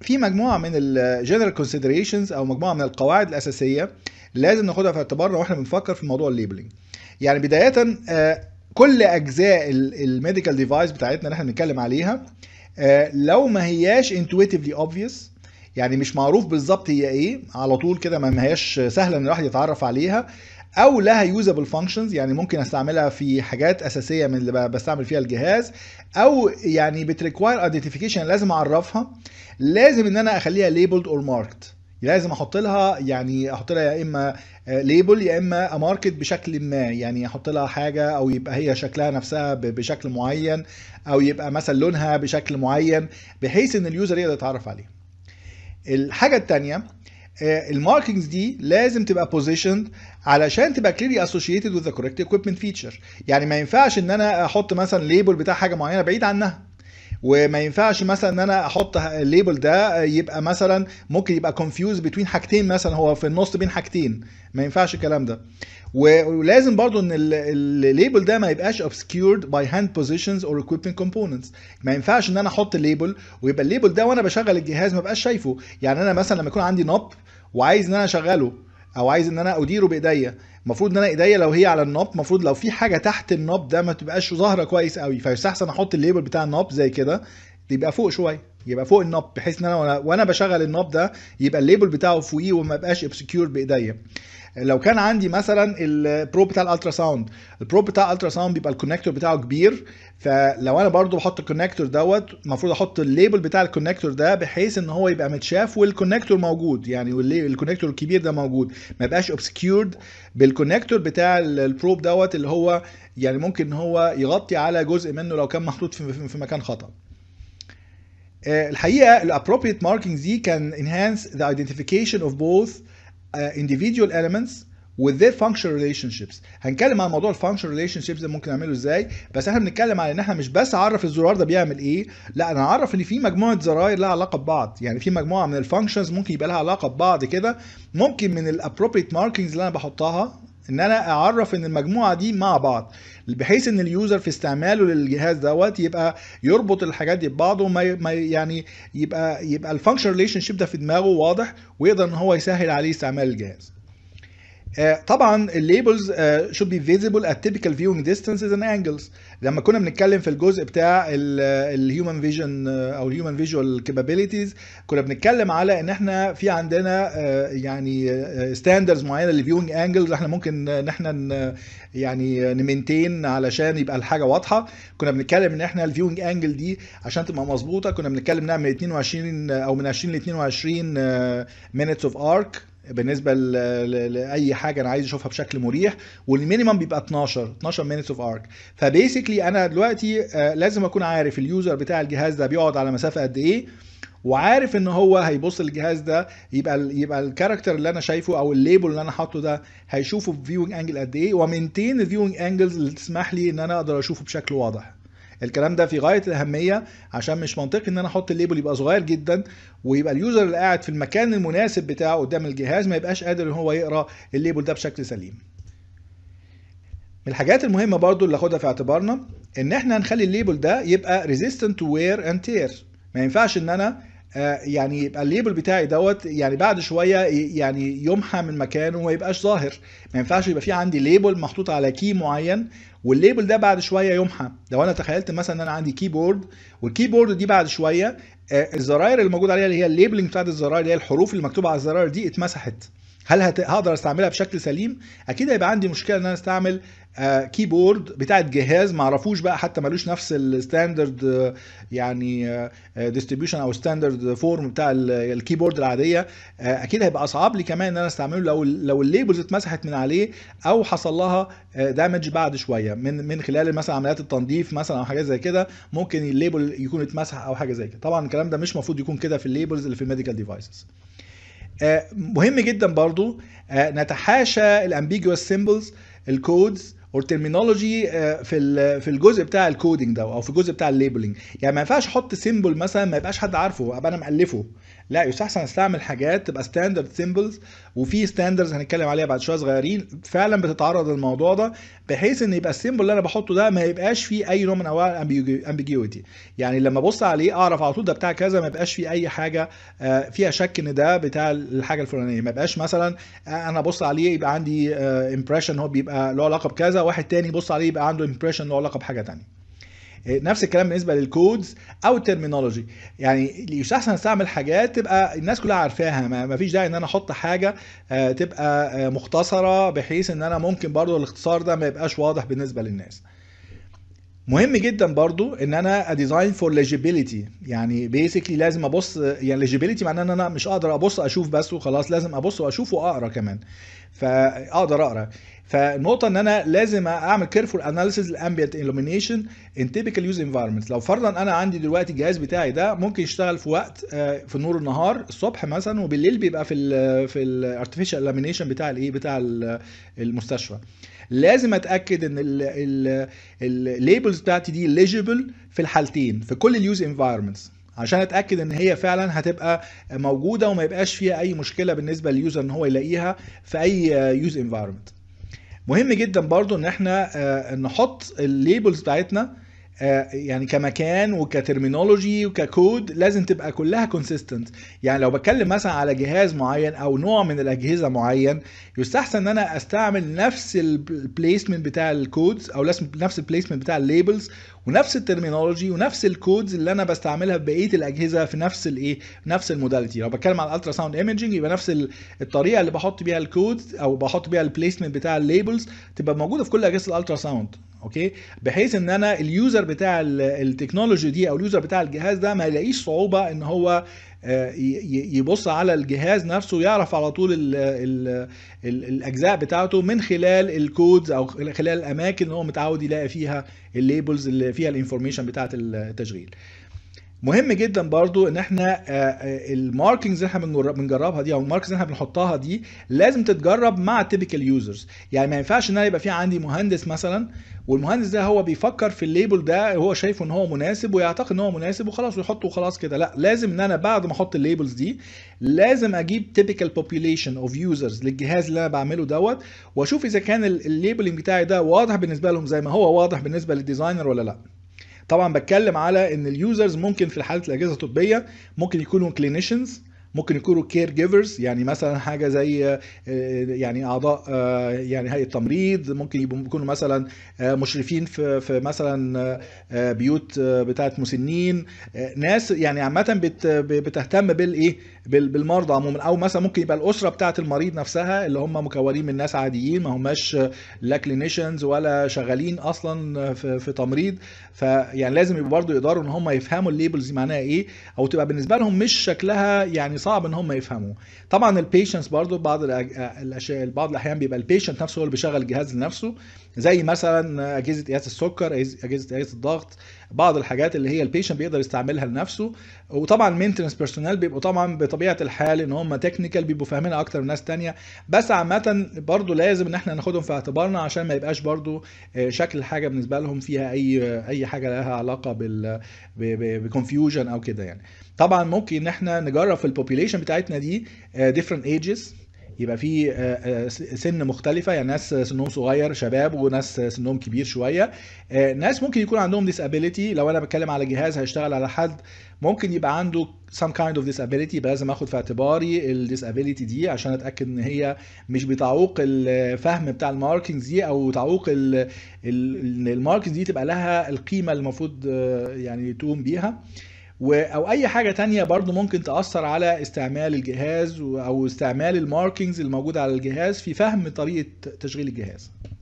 في مجموعة من الجنرال كونسيدريشنز او مجموعة من القواعد الاساسية لازم ناخدها في اعتبارنا واحنا بنفكر في موضوع الليبلنج. يعني بداية كل اجزاء الميديكال ديفايس بتاعتنا اللي احنا بنتكلم عليها لو ما هياش intuitively obvious، يعني مش معروف بالظبط هي ايه على طول كده، ما هياش سهلة ان الواحد يتعرف عليها، او لها يوزابل فانكشنز، يعني ممكن استعملها في حاجات اساسيه من اللي بستعمل فيها الجهاز، او يعني بتريكواير ايدنتيفيكيشن، لازم اعرفها، لازم ان انا اخليها ليبلد اور ماركت، لازم احط لها يعني احط لها يا اما ليبل يا اما ماركت بشكل ما، يعني احط لها حاجه او يبقى هي شكلها نفسها بشكل معين، او يبقى مثلا لونها بشكل معين، بحيث ان اليوزر يقدر يتعرف عليه. الحاجه الثانيه، الماركينجز دي لازم تبقى بوزيشند علشان تبقى كليرلي اسوشيتد وذ ذا كوريكت اكويبمنت فيتشر، يعني ما ينفعش ان انا احط مثلا ليبل بتاع حاجه معينه بعيد عنها، وما ينفعش مثلا ان انا احط الليبل ده يبقى مثلا ممكن يبقى كونفيوز بين حاجتين، مثلا هو في النص بين حاجتين، ما ينفعش الكلام ده. ولازم برضو ان الليبل ده ما يبقاش obscured by hand positions or equipment components، ما ينفعش ان انا احط الليبل ويبقى الليبل ده وانا بشغل الجهاز ما بقاش شايفه. يعني انا مثلا لما يكون عندي نوب وعايز ان انا اشغله او عايز ان انا اديره بايديا، المفروض ان انا ايديا لو هي على النوب، المفروض لو في حاجه تحت النوب ده ما تبقاش ظاهره كويس قوي، فيستحسن احط الليبل بتاع النوب زي كده يبقى فوق شويه، يبقى فوق النوب، بحيث ان انا وانا بشغل النوب ده يبقى الليبل بتاعه فوقيه وما يبقاش obscured بايديا. لو كان عندي مثلا البروب بتاع الالترا ساوند، البروب بتاع الالترا ساوند بيبقى الكونكتور بتاعه كبير، فلو انا برضو بحط الكونكتور دوت المفروض احط الليبل بتاع الكونكتور ده بحيث ان هو يبقى متشاف والكونكتور موجود، يعني الكونكتور الكبير ده موجود، ما يبقاش obscured بالكونكتور بتاع البروب دوت اللي هو يعني ممكن هو يغطي على جزء منه لو كان محطوط في مكان خطأ. الحقيقه الابروبريت ماركينجز دي كان انهانس ذا ايدنتيفيكيشن اوف بوث individual elements with their functional relationships. هنتكلم عن موضوع الفانكشن ريليشن شيبس ده ممكن نعمله ازاي، بس احنا بنتكلم على ان احنا مش بس اعرف الزرار ده بيعمل ايه، لا انا اعرف ان في مجموعه زراير لها علاقه ببعض، يعني في مجموعه من الفانكشنز ممكن يبقى لها علاقه ببعض كده. ممكن من الابروبريت ماركينجز اللي انا بحطها ان انا اعرف ان المجموعه دي مع بعض، بحيث ان اليوزر في استعماله للجهاز دوت يبقى يربط الحاجات دي ببعض، وما يعني يبقى الفانكشن ريليشن شيب ده في دماغه واضح، ويقدر ان هو يسهل عليه استعمال الجهاز. طبعا الليبلز should be visible at typical viewing distances and angles. لما كنا بنتكلم في الجزء بتاع الهيومن فيجن او الهيومن فيجوال كابابيلتيز، كنا بنتكلم على ان احنا في عندنا يعني ستاندردز معينه للفيوينج انجلز احنا ممكن ان احنا يعني نمنتين علشان يبقى الحاجه واضحه. كنا بنتكلم ان احنا الفيوينج انجل دي عشان تبقى مظبوطه كنا بنتكلم نعمل 22 او من 20 ل 22 minutes of arc بالنسبه لاي حاجه انا عايز اشوفها بشكل مريح، والمينيمم بيبقى 12 minutes of arc. فبيسكلي انا دلوقتي لازم اكون عارف اليوزر بتاع الجهاز ده بيقعد على مسافه قد ايه، وعارف ان هو هيبص للجهاز ده يبقى الكاركتر اللي انا شايفه او الليبل اللي انا حاطه ده هيشوفه بفيوينج انجل قد ايه، ومنتين الفيوينج انجلز اللي تسمح لي ان انا اقدر اشوفه بشكل واضح. الكلام ده في غايه الاهميه، عشان مش منطقي ان انا احط الليبل يبقى صغير جدا ويبقى اليوزر اللي قاعد في المكان المناسب بتاعه قدام الجهاز ما يبقاش قادر ان هو يقرا الليبل ده بشكل سليم. من الحاجات المهمه برضو اللي ناخدها في اعتبارنا ان احنا هنخلي الليبل ده يبقى ريزيستنت تو وير اند تير. ما ينفعش ان انا يعني يبقى الليبل بتاعي دوت يعني بعد شويه يعني يمحى من مكانه وما يبقاش ظاهر. ما ينفعش يبقى في عندي ليبل محطوط على كي معين والليبل ده بعد شويه يمحى. لو انا تخيلت مثلا ان انا عندي كيبورد، والكيبورد دي بعد شويه الزراير اللي موجوده عليها اللي هي الليبلنج بتاعت الزراير اللي هي الحروف اللي مكتوبه على الزراير دي اتمسحت، هل هقدر استعملها بشكل سليم؟ اكيد هيبقى عندي مشكله ان انا استعمل كيبورد بتاعت جهاز ما اعرفوش بقى، حتى ملوش نفس الستاندرد يعني ديستريبيوشن او ستاندرد فورم بتاع الكيبورد العاديه. اكيد هيبقى اصعب لي كمان ان انا استعمله لو الليبلز اتمسحت من عليه او حصل لها دامج بعد شويه من خلال مثلا عمليات التنظيف مثلا او حاجات زي كده، ممكن الليبل يكون اتمسح او حاجه زي كده. طبعا الكلام ده مش المفروض يكون كده في الليبلز اللي في الميديكال ديفايسز. مهم جدا برضو نتحاشى الامبيجوس سيمبلز، الكودز او الترمينولوجي في الجزء بتاع الكودينج ده او في الجزء بتاع الليبلنج. يعني ما ينفعش احط سيمبل مثلا ما يبقاش حد عارفه ابقى انا مالفه، لا، يستحسن استعمل حاجات تبقى ستاندرد سيمبلز، وفي ستاندردز هنتكلم عليها بعد شويه صغيرين فعلا بتتعرض للموضوع ده، بحيث ان يبقى السيمبل اللي انا بحطه ده ما يبقاش فيه اي نوع من انواع الامبيجيوتي، يعني لما ابص عليه اعرف على طول ده بتاع كذا، ما يبقاش فيه اي حاجه فيها شك ان ده بتاع الحاجه الفلانيه، ما يبقاش مثلا انا ابص عليه يبقى عندي امبريشن هو بيبقى له علاقه بكذا، واحد تاني يبص عليه يبقى عنده امبريشن له علاقه بحاجه ثانيه. نفس الكلام بالنسبه للكودز او الترمينولوجي، يعني يستحسن استعمل حاجات تبقى الناس كلها عارفاها، ما فيش داعي ان انا احط حاجه تبقى مختصره، بحيث ان انا ممكن برضو الاختصار ده ما يبقاش واضح بالنسبه للناس. مهم جدا برضو ان انا اديزاين فور ليجيبيليتي، يعني بيسكلي لازم ابص، يعني ليجيبيليتي معناه ان انا مش اقدر ابص اشوف بس وخلاص، لازم ابص واشوف واقرا كمان، فاقدر اقرا. فالنقطه ان انا لازم اعمل كيرفول اناليسيز للامبيانت ايلومينيشن ان تيبيكال يوز انفايرمنت. لو فرضا انا عندي دلوقتي الجهاز بتاعي ده ممكن يشتغل في وقت في نور النهار الصبح مثلا، وبالليل بيبقى في الارتفيشال ايلومينيشن بتاع الايه بتاع المستشفى، لازم اتاكد ان الليبلز بتاعتي دي ليجيبل في الحالتين في كل اليوز انفايرمنتس، عشان اتاكد ان هي فعلا هتبقى موجوده وما يبقاش فيها اي مشكله بالنسبه لليوزر ان هو يلاقيها في اي يوز انفايرمنت. مهم جدا برضو ان احنا نحط الليبلز بتاعتنا يعني كمكان وكترمينولوجي وككود لازم تبقى كلها كونسيستنت، يعني لو بتكلم مثلا على جهاز معين او نوع من الاجهزه معين يستحسن ان انا استعمل نفس البليسمنت بتاع الكودز او نفس البليسمنت بتاع الليبلز ونفس الترمينولوجي ونفس الكودز اللي انا بستعملها في بقيه الاجهزه في نفس الايه نفس الموداليتي. لو بتكلم على الالترا ساوند ايمجنج يبقى نفس الطريقه اللي بحط بيها الكودز او بحط بيها البليسمنت بتاع الليبلز تبقى موجوده في كل اجهزه الالترا ساوند، اوكي، بحيث ان انا اليوزر بتاع التكنولوجي دي او اليوزر بتاع الجهاز ده ما يلاقيش صعوبه ان هو يبص على الجهاز نفسه، يعرف على طول الاجزاء بتاعته من خلال الكودز او خلال الاماكن اللي هو متعود يلاقي فيها الليبلز اللي فيها الانفورميشن بتاعه التشغيل. مهم جدا برضو ان احنا الماركينجز اللي احنا بنجربها دي او الماركينجز اللي احنا بنحطها دي لازم تتجرب مع التيبيكال يوزرز، يعني ما ينفعش ان انا يبقى في عندي مهندس مثلا والمهندس ده هو بيفكر في الليبل ده هو شايفه ان هو مناسب ويعتقد ان هو مناسب وخلاص ويحطه وخلاص كده، لا، لازم ان انا بعد ما احط الليبلز دي لازم اجيب تيبيكال بوبيوليشن اوف يوزرز للجهاز اللي انا بعمله دوت، واشوف اذا كان الليبلنج بتاعي ده واضح بالنسبه لهم زي ما هو واضح بالنسبه للديزاينر ولا لا. طبعا بتكلم على ان اليوزرز ممكن في حاله الاجهزه الطبيه ممكن يكونوا كلينيشنز، ممكن يكونوا كير جيفرز، يعني مثلا حاجه زي يعني اعضاء يعني هيئه تمريض، ممكن يكونوا مثلا مشرفين في مثلا بيوت بتاعه مسنين، ناس يعني عامه بتهتم بالايه بالمرضى عموما، او مثلا ممكن يبقى الاسره بتاعه المريض نفسها اللي هم مكونين من ناس عاديين ما هماش لا كلينيشنز ولا شغالين اصلا في تمريض، فيعني لازم يبقوا برضه يقدروا ان هم يفهموا الليبلز معناها ايه او تبقى بالنسبه لهم مش شكلها يعني صعب ان هم يفهموه. طبعا البيشنتس برضو بعض الاشياء بعض الاحيان بيبقى البيشنت نفسه هو اللي بيشغل الجهاز لنفسه، زي مثلا اجهزه قياس السكر، اجهزه قياس الضغط، بعض الحاجات اللي هي البيشنت بيقدر يستعملها لنفسه. وطبعا المينتنس بيرسونال بيبقوا طبعا بطبيعه الحال ان هم تكنيكال بيبقوا فاهمينها اكتر من ناس ثانيه، بس عامه برضو لازم ان احنا ناخدهم في اعتبارنا عشان ما يبقاش برضو شكل الحاجه بالنسبه لهم فيها اي حاجه لها علاقه بكونفيوجن او كده. يعني طبعا ممكن ان احنا نجرب في البوبيوليشن بتاعتنا دي different ages، يبقى في سن مختلفه، يعني ناس سنهم صغير شباب وناس سنهم كبير شويه، ناس ممكن يكون عندهم disability. لو انا بتكلم على جهاز هيشتغل على حد ممكن يبقى عنده some kind of disability، يبقى لازم اخد في اعتباري الديسابيليتي دي عشان اتاكد ان هي مش بتعوق الفهم بتاع الماركينجز دي او تعوق الماركينجز دي تبقى لها القيمه اللي المفروض يعني تقوم بيها، او اي حاجه تانية برضو ممكن تاثر على استعمال الجهاز او استعمال الماركينجز الموجوده على الجهاز في فهم طريقه تشغيل الجهاز.